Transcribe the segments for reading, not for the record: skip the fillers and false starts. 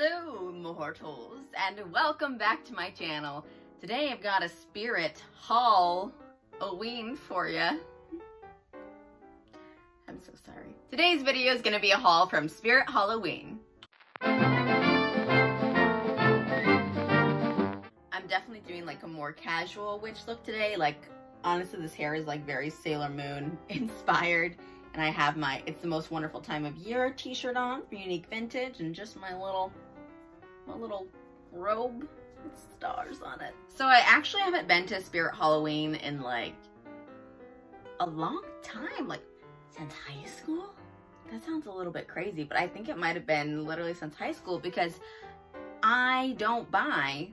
Hello mortals and welcome back to my channel. Today I've got a Spirit Halloween for ya. I'm so sorry. Today's video is going to be a haul from Spirit Halloween. I'm definitely doing like a more casual witch look today. Like honestly this hair is like very Sailor Moon inspired. And I have my It's the Most Wonderful Time of Year t-shirt on from Unique Vintage and just my little robe with stars on it. So I actually haven't been to Spirit Halloween in like a long time, like since high school? That sounds a little bit crazy, but I think it might have been literally since high school because I don't buy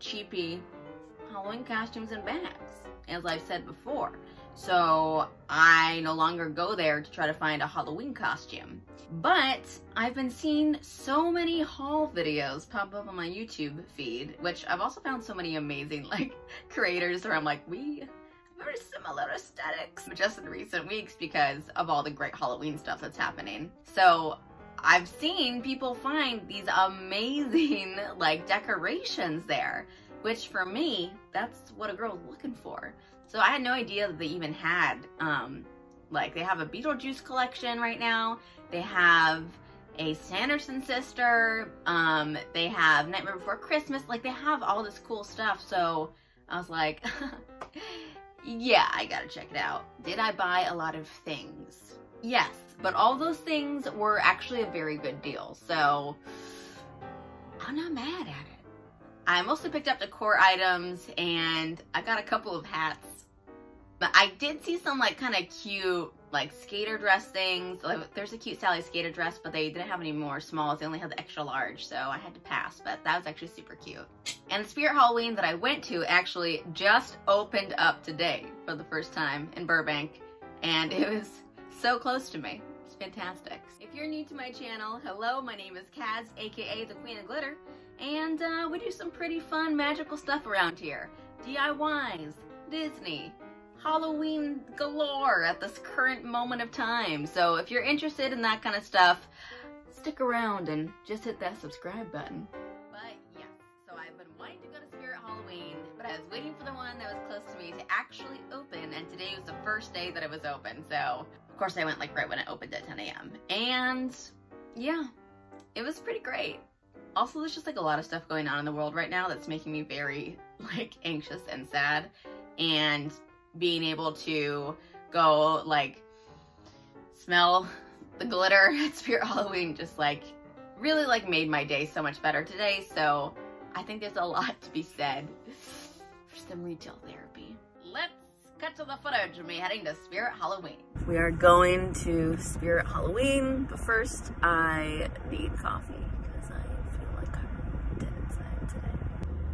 cheapy Halloween costumes and bags, as I've said before. So I no longer go there to try to find a Halloween costume. But I've been seeing so many haul videos pop up on my YouTube feed, which I've also found so many amazing like creators where I'm like, we have very similar aesthetics just in recent weeks because of all the great Halloween stuff that's happening. So I've seen people find these amazing like decorations there, which for me, that's what a girl's looking for. So I had no idea that they even had, like they have a Beetlejuice collection right now. They have a Sanderson sister. They have Nightmare Before Christmas. Like they have all this cool stuff. So I was like, yeah, I gotta check it out. Did I buy a lot of things? Yes, but all those things were actually a very good deal. So I'm not mad at it. I mostly picked up the core items and I got a couple of hats. But I did see some like kind of cute like skater dress things. Like, there's a cute Sally skater dress, but they didn't have any more smalls. They only had the extra large, so I had to pass, but that was actually super cute. And Spirit Halloween that I went to actually just opened up today for the first time in Burbank, and it was so close to me. It's fantastic. If you're new to my channel, hello, my name is Kaz, aka the Queen of Glitter, and we do some pretty fun magical stuff around here. DIYs, Disney, Halloween galore at this current moment of time. So if you're interested in that kind of stuff, stick around and just hit that subscribe button. But yeah, so I've been wanting to go to Spirit Halloween, but I was waiting for the one that was close to me to actually open, and today was the first day that it was open. So of course I went like right when it opened at 10 a.m. And yeah, it was pretty great. Also, there's just like a lot of stuff going on in the world right now that's making me very like anxious and sad, and being able to go like smell the glitter at Spirit Halloween just like really like made my day so much better today. So I think there's a lot to be said for some retail therapy. Let's cut to the footage of me heading to Spirit Halloween. We are going to Spirit Halloween, but first I need coffee.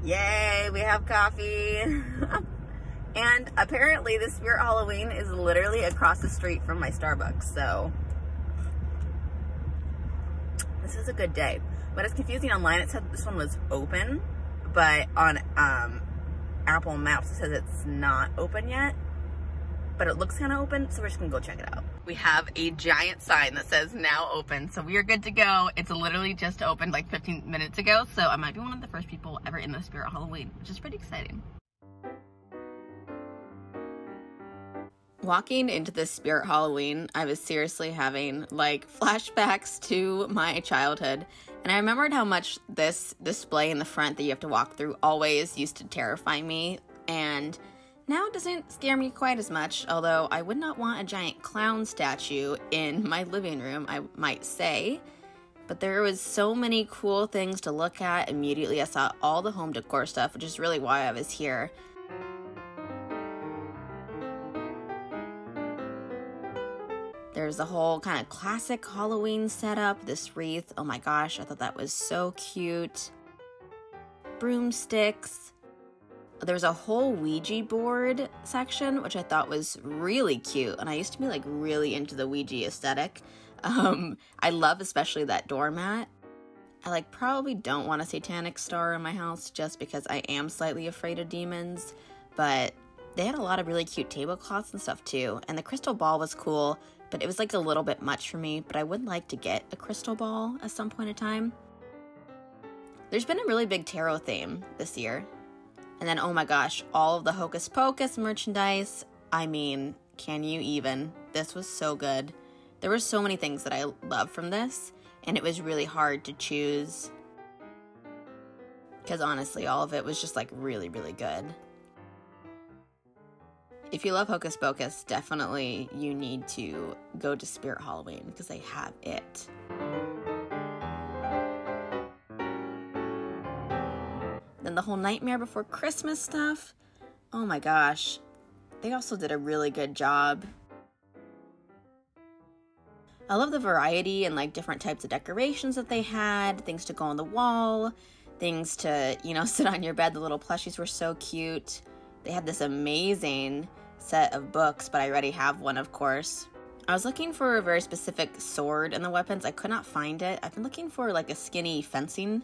Yay, we have coffee. And apparently the Spirit Halloween is literally across the street from my Starbucks, so this is a good day. But it's confusing online, it said this one was open, but on Apple Maps it says it's not open yet, but it looks kind of open, so we're just gonna go check it out. We have a giant sign that says now open, so we are good to go. It's literally just opened like 15 minutes ago, so I might be one of the first people ever in the Spirit Halloween, which is pretty exciting. Walking into this Spirit Halloween, I was seriously having like flashbacks to my childhood, and I remembered how much this display in the front that you have to walk through always used to terrify me, and now it doesn't scare me quite as much, although I would not want a giant clown statue in my living room, I might say. But there was so many cool things to look at. Immediately I saw all the home decor stuff, which is really why I was here. There's a whole kind of classic Halloween setup, this wreath, oh my gosh, I thought that was so cute. Broomsticks. There's a whole Ouija board section, which I thought was really cute, and I used to be like really into the Ouija aesthetic. I love especially that doormat. I like probably don't want a satanic star in my house just because I am slightly afraid of demons, but they had a lot of really cute tablecloths and stuff too, and the crystal ball was cool, but it was like a little bit much for me, but I would like to get a crystal ball at some point in time. There's been a really big tarot theme this year. And then, oh my gosh, all of the Hocus Pocus merchandise. I mean, can you even? This was so good. There were so many things that I loved from this, and it was really hard to choose because honestly, all of it was just like really, really good. If you love Hocus Pocus, definitely you need to go to Spirit Halloween because they have it. Then the whole Nightmare Before Christmas stuff. Oh my gosh. They also did a really good job. I love the variety and like different types of decorations that they had, things to go on the wall, things to, you know, sit on your bed. The little plushies were so cute. They had this amazing set of books, but I already have one, of course. I was looking for a very specific sword and the weapons. I could not find it. I've been looking for like a skinny fencing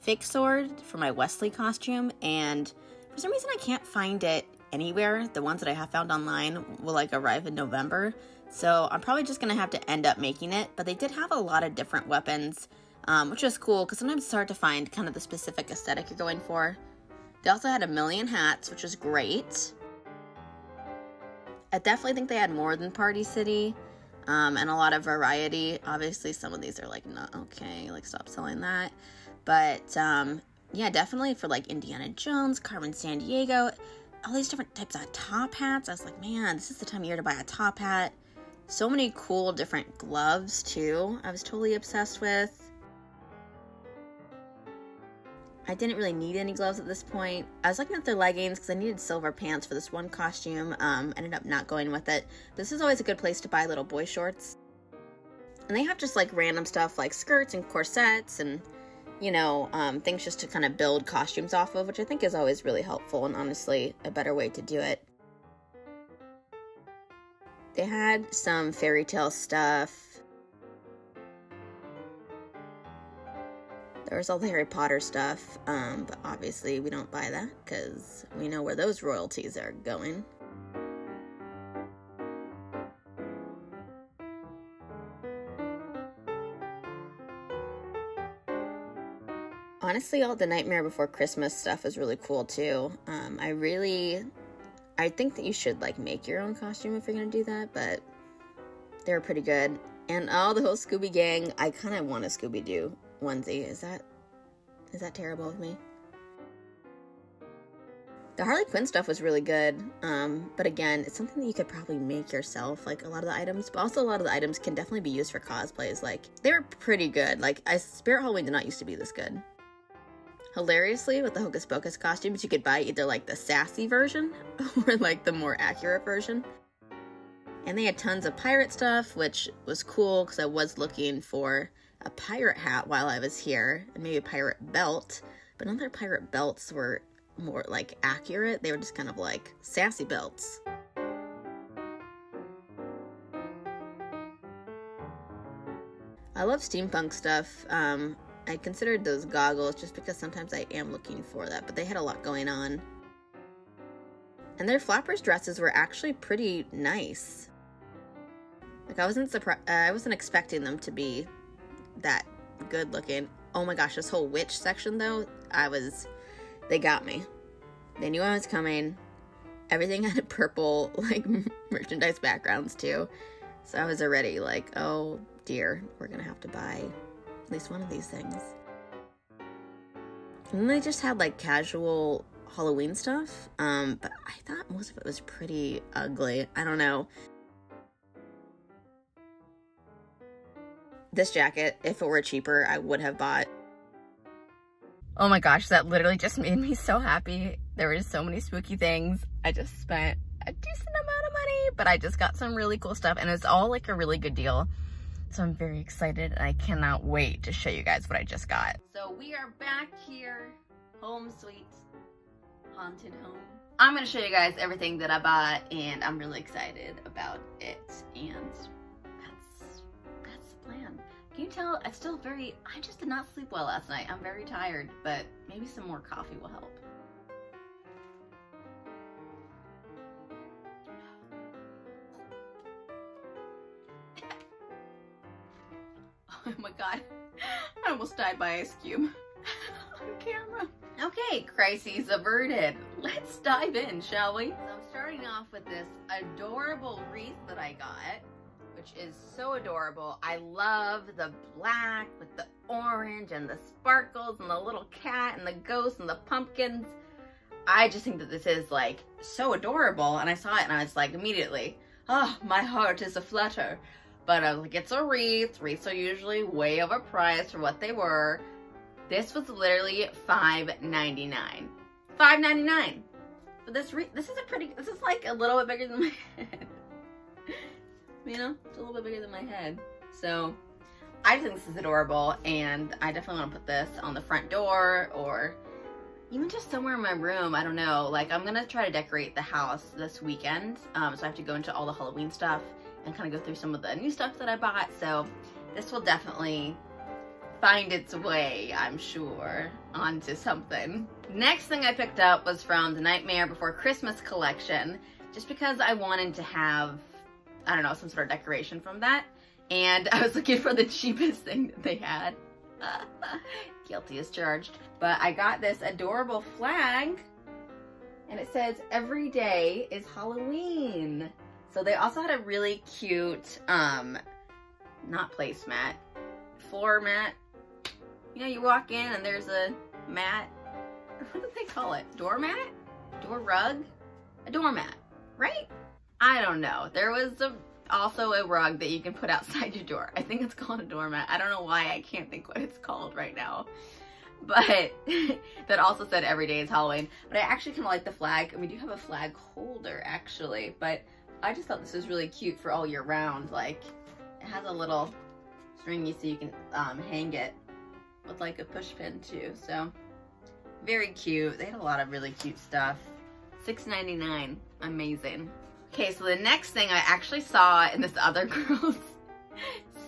fake sword for my Wesley costume, and for some reason I can't find it anywhere. The ones that I have found online will like arrive in November, so I'm probably just gonna have to end up making it. But they did have a lot of different weapons, which was cool because sometimes it's hard to find kind of the specific aesthetic you're going for. They also had a million hats, which was great. I definitely think they had more than Party City and a lot of variety. Obviously, some of these are like, not okay, like stop selling that. But yeah, definitely for like Indiana Jones, Carmen San Diego, all these different types of top hats. I was like, man, this is the time of year to buy a top hat. So many cool different gloves too. I was totally obsessed with. I didn't really need any gloves at this point. I was looking at their leggings because I needed silver pants for this one costume. Ended up not going with it. This is always a good place to buy little boy shorts. And they have just like random stuff like skirts and corsets and, you know, things just to kind of build costumes off of, which I think is always really helpful and honestly a better way to do it. They had some fairy tale stuff. There was all the Harry Potter stuff, but obviously we don't buy that because we know where those royalties are going. Honestly, all the Nightmare Before Christmas stuff is really cool too. I think that you should like make your own costume if you're gonna do that, but they're pretty good. And all the whole Scooby gang, I kind of want a Scooby-Doo onesie. Is that terrible of me? The Harley Quinn stuff was really good, but again, it's something that you could probably make yourself, like a lot of the items, but also a lot of the items can definitely be used for cosplays. Like, they were pretty good. Like, Spirit Halloween did not used to be this good. Hilariously, with the Hocus Pocus costumes, you could buy either like the sassy version or like the more accurate version. And they had tons of pirate stuff, which was cool because I was looking for a pirate hat while I was here, and maybe a pirate belt, but none of their pirate belts were more like accurate. They were just kind of like sassy belts. I love steampunk stuff. I considered those goggles just because sometimes I am looking for that, but they had a lot going on. And their flappers dresses were actually pretty nice. Like, I wasn't expecting them to be that good looking. Oh my gosh, this whole witch section though, they got me. They knew I was coming. Everything had purple like merchandise backgrounds too. So I was already like, oh dear, we're gonna have to buy at least one of these things. And they just had like casual Halloween stuff, but I thought most of it was pretty ugly. I don't know. This jacket, if it were cheaper, I would have bought. Oh my gosh, that literally just made me so happy. There were so many spooky things. I just spent a decent amount of money, but I just got some really cool stuff, and it's all like a really good deal. So I'm very excited, and I cannot wait to show you guys what I just got. So we are back here, home sweet, haunted home. I'm gonna show you guys everything that I bought, and I'm really excited about it, and plan. Can you tell I just did not sleep well last night. I'm very tired, but maybe some more coffee will help. Oh my god, I almost died by ice cube. Okay, crises averted. Let's dive in, shall we? So I'm starting off with this adorable wreath that I got, which is so adorable. I love the black with the orange and the sparkles and the little cat and the ghosts and the pumpkins. I just think that this is like so adorable, and I saw it and I was like immediately, oh, my heart is a flutter. But I was like, it's a wreath. Wreaths are usually way overpriced for what they were. This was literally $5.99. $5.99. But this wreath, this is like a little bit bigger than my head. You know, it's a little bit bigger than my head. So I just think this is adorable, and I definitely want to put this on the front door or even just somewhere in my room. I don't know. Like, I'm going to try to decorate the house this weekend. So I have to go into all the Halloween stuff and kind of go through some of the new stuff that I bought. So this will definitely find its way, I'm sure, onto something. Next thing I picked up was from the Nightmare Before Christmas collection, just because I wanted to have, I don't know, some sort of decoration from that. And I was looking for the cheapest thing that they had. Guilty as charged. But I got this adorable flag, and it says, "Every day is Halloween." So they also had a really cute, not placemat, floor mat. You know, you walk in and there's a mat. What do they call it? Doormat? Door rug? A doormat, right? I don't know. There was also a rug that you can put outside your door. I think it's called a doormat. I don't know why I can't think what it's called right now. But that also said every day is Halloween. But I actually kind of like the flag. We do have a flag holder, actually, but I just thought this was really cute for all year round. Like, it has a little stringy so you can hang it with like a push pin too. So very cute. They had a lot of really cute stuff. $6.99. Amazing. Okay, so the next thing I actually saw in this other girl's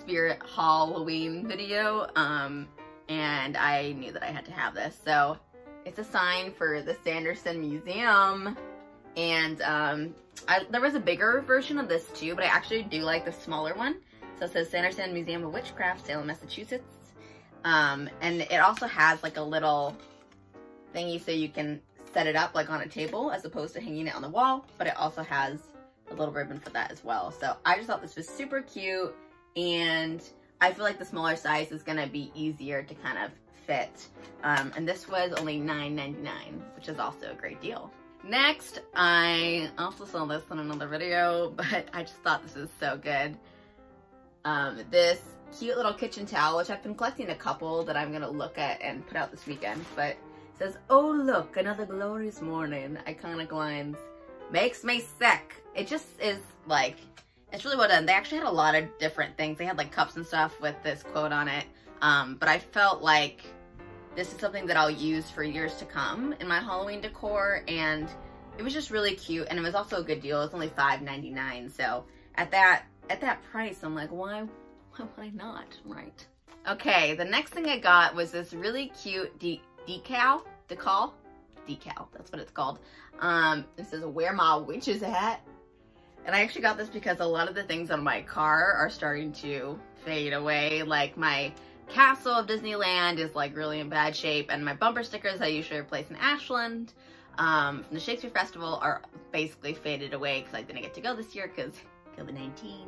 Spirit Halloween video, and I knew that I had to have this. So it's a sign for the Sanderson Museum. And there was a bigger version of this too, but I actually do like the smaller one. So it says Sanderson Museum of Witchcraft, Salem, Massachusetts. And it also has like a little thingy so you can set it up like on a table as opposed to hanging it on the wall, but it also has a little ribbon for that as well. So I just thought this was super cute, and I feel like the smaller size is gonna be easier to kind of fit. And this was only $9.99, which is also a great deal. Next, I also saw this in another video, but I just thought this was so good. This cute little kitchen towel, which I've been collecting a couple that I'm going to look at and put out this weekend, but it says, "Oh look, another glorious morning." Iconic lines. Makes me sick. It just is like, it's really well done. They actually had a lot of different things. They had like cups and stuff with this quote on it, but I felt like this is something that I'll use for years to come in my Halloween decor, and it was just really cute, and it was also a good deal. It was only $5.99, so at that price, I'm like, why would I not, right? Okay, the next thing I got was this really cute decal, that's what it's called. It says, "Where my witch is at." And I actually got this because a lot of the things on my car are starting to fade away, like my castle of Disneyland is like really in bad shape, and my bumper stickers I usually replace in Ashland from the Shakespeare Festival are basically faded away because I didn't get to go this year because COVID-19.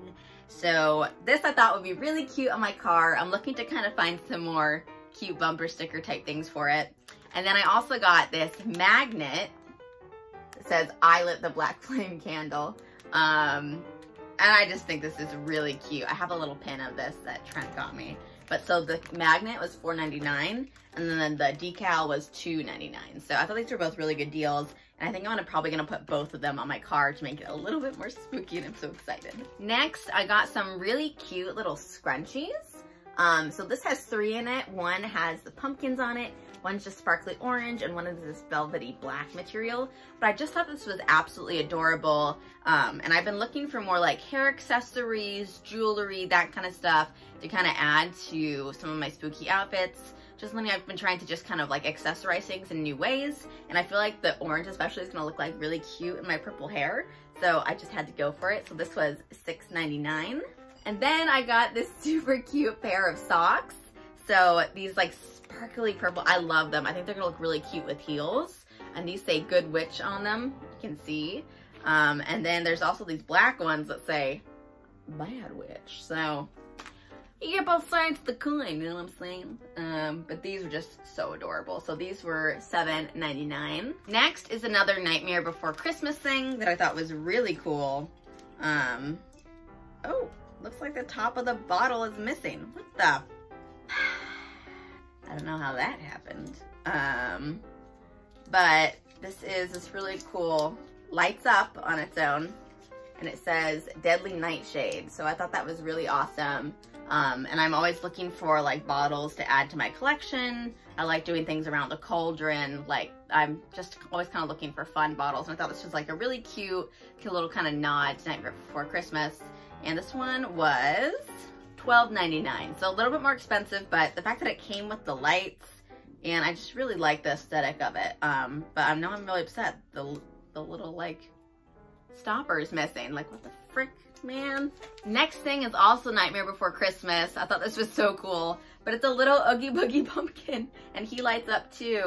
So this I thought would be really cute on my car. I'm looking to kind of find some more cute bumper sticker type things for it. And then I also got this magnet that says, "I lit the black flame candle." And I just think this is really cute. I have a little pin of this that Trent got me. But so the magnet was $4.99, and then the decal was $2.99. So I thought these were both really good deals, and I think I'm probably gonna put both of them on my car to make it a little bit more spooky, and I'm so excited. Next, I got some really cute little scrunchies. So this has three in it. One has the pumpkins on it, one's just sparkly orange, and one is this velvety black material. But I just thought this was absolutely adorable. And I've been looking for more like hair accessories, jewelry, that kind of stuff to kind of add to some of my spooky outfits. Just something I've been trying to just kind of like accessorize things in new ways. And I feel like the orange especially is gonna look like really cute in my purple hair. So I just had to go for it. So this was $6.99. And then I got this super cute pair of socks. So these like sparkly purple. I love them. I think they're gonna look really cute with heels. And these say Good Witch on them, you can see. And then there's also these black ones that say Bad Witch. So you get both sides of the coin, you know what I'm saying? But these are just so adorable. So these were $7.99. Next is another Nightmare Before Christmas thing that I thought was really cool. Oh, looks like the top of the bottle is missing. What the? I don't know how that happened. But this is this really cool, lights up on its own, and it says Deadly Nightshade. So I thought that was really awesome. And I'm always looking for like bottles to add to my collection. I like doing things around the cauldron. Like I'm just always kind of looking for fun bottles. And I thought this was like a really cute little kind of nod to Nightmare Before Christmas. And this one was $12.99. So a little bit more expensive, but the fact that it came with the lights, and I just really like the aesthetic of it. But I know I'm really upset. The little like stopper is missing. Like what the frick, man? Next thing is also Nightmare Before Christmas. I thought this was so cool, but it's a little Oogie Boogie pumpkin and he lights up too.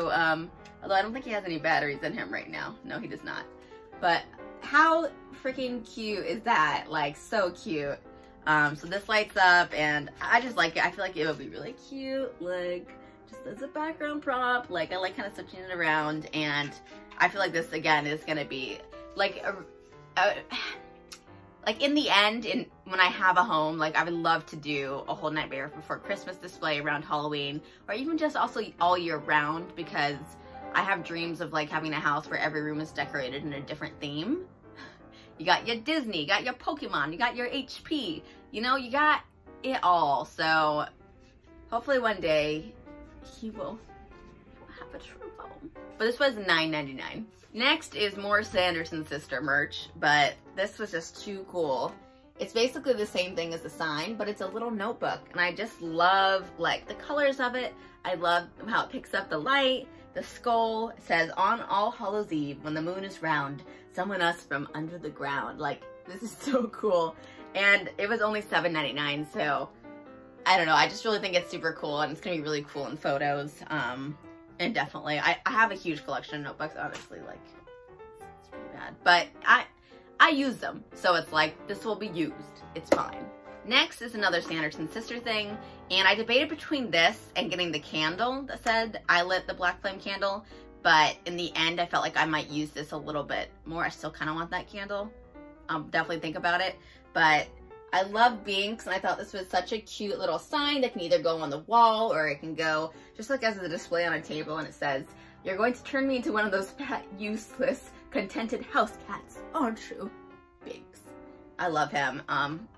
Although I don't think he has any batteries in him right now. No, he does not. But how freaking cute is that? Like so cute. So this lights up and I just like it. I feel like it would be really cute. Like just as a background prop. Like I like kind of switching it around, and I feel like this again is going to be like like in the end, when I have a home, like I would love to do a whole Nightmare Before Christmas display around Halloween, or even just also all year round, because I have dreams of like having a house where every room is decorated in a different theme. You got your Disney, you got your Pokemon, you got your HP, you know, you got it all. So hopefully one day he will have a true home. But this was $9.99. Next is more Sanderson sister merch, but this was just too cool. It's basically the same thing as a sign, but it's a little notebook. And I just love like the colors of it. I love how it picks up the light. The skull says, "On All Hallows Eve, when the moon is round, summon us from under the ground." Like, this is so cool. And it was only $7.99, so I don't know. I just really think it's super cool, and it's gonna be really cool in photos. And definitely, I have a huge collection of notebooks, honestly. Like, it's pretty bad. But I use them, so it's like, this will be used. It's fine. Next is another Sanderson sister thing, and I debated between this and getting the candle that said I lit the black flame candle, but in the end I felt like I might use this a little bit more. I still kind of want that candle. I'll definitely think about it, but I love Binks, and I thought this was such a cute little sign that can either go on the wall or it can go just like as a display on a table, and it says, "You're going to turn me into one of those fat, useless, contented house cats, aren't you, Binks?" I love him.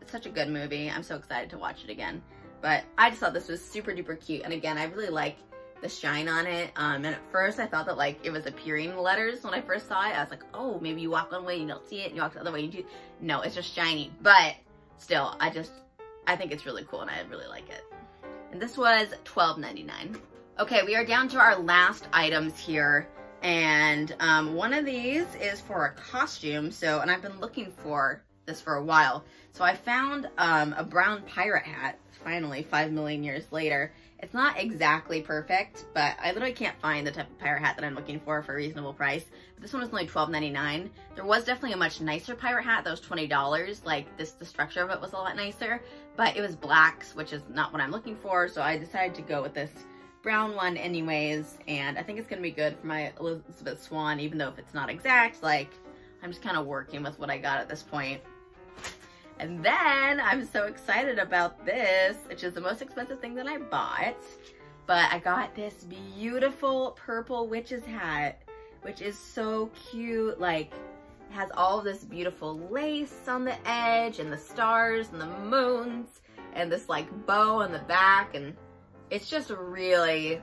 It's such a good movie. I'm so excited to watch it again. But I just thought this was super duper cute. And again, I really like the shine on it. And at first I thought that like it was appearing letters when I first saw it. I was like, oh, maybe you walk one way and you don't see it, and you walk the other way and you do. No, it's just shiny. But still, I think it's really cool and I really like it. And this was $12.99. Okay, we are down to our last items here. And one of these is for a costume. So, and I've been looking for this for a while, so I found a brown pirate hat finally 5 million years later. It's not exactly perfect, but I literally can't find the type of pirate hat that I'm looking for a reasonable price. But this one was only $12.99. There was definitely a much nicer pirate hat that was $20. Like this, the structure of it was a lot nicer, but it was black, which is not what I'm looking for, so I decided to go with this brown one anyways. And I think it's gonna be good for my Elizabeth Swan, even though if it's not exact, like I'm just kind of working with what I got at this point. And then I'm so excited about this, which is the most expensive thing that I bought. But I got this beautiful purple witch's hat, which is so cute. Like, it has all this beautiful lace on the edge and the stars and the moons and this like bow on the back. And it's just really,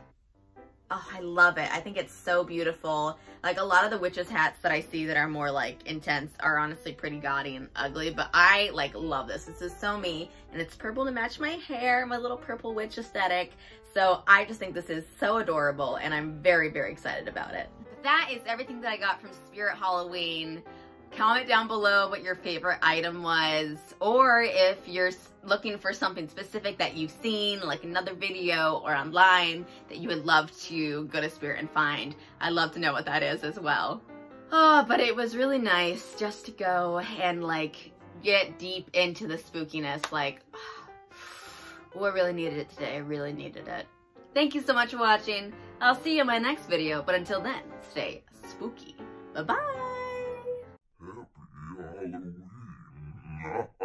oh, I love it. I think it's so beautiful. Like a lot of the witches' hats that I see that are more like intense are honestly pretty gaudy and ugly, but I like love this. This is so me, and it's purple to match my hair, my little purple witch aesthetic. So I just think this is so adorable, and I'm very, very excited about it. That is everything that I got from Spirit Halloween. Comment down below what your favorite item was, or if you're looking for something specific that you've seen, like another video or online, that you would love to go to Spirit and find. I'd love to know what that is as well. Oh, but it was really nice just to go and like get deep into the spookiness. Like, oh, I really needed it today. I really needed it. Thank you so much for watching. I'll see you in my next video, but until then, stay spooky. Bye-bye. Happy Halloween.